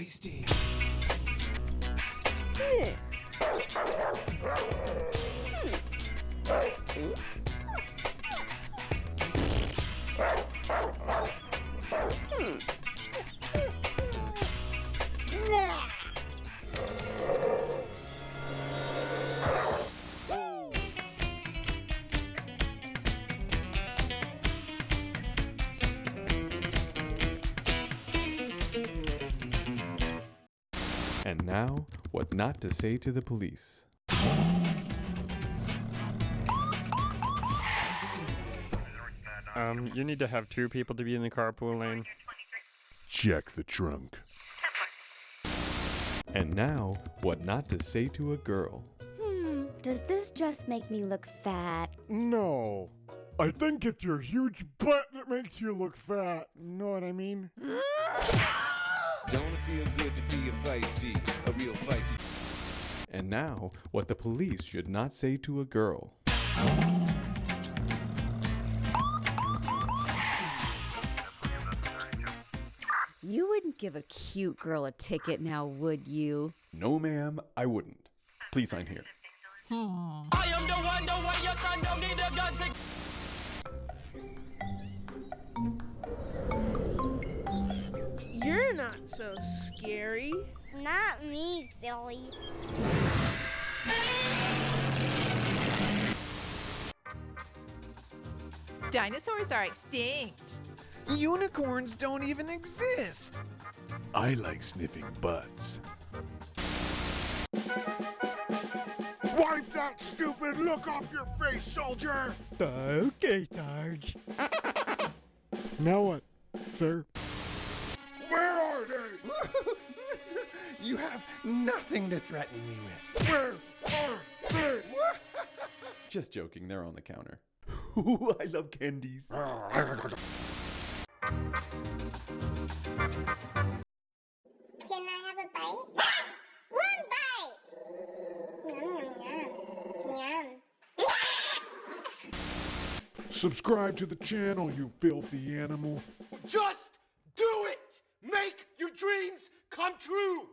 iced tea. And now, what not to say to the police. You need to have two people to be in the carpool lane. Check the trunk. And now, what not to say to a girl. Does this dress make me look fat? No. I think it's your huge butt that makes you look fat. Know what I mean? Don't it feel good to be a real feisty. And now, what the police should not say to a girl. You wouldn't give a cute girl a ticket now, would you? No, ma'am, I wouldn't. Please sign here. I am the one, don't want your son, don't need a gun to... You're not so scary. Not me, silly. Dinosaurs are extinct. Unicorns don't even exist. I like sniffing butts. Wipe that stupid look off your face, soldier! Okay, Sarge. Now what, sir? You have nothing to threaten me with. Where are they? Just joking, they're on the counter. Ooh, I love candies. Can I have a bite? One bite! Yum, yum, yum. Yum. Subscribe to the channel, you filthy animal. Just do it! Make your dreams come true!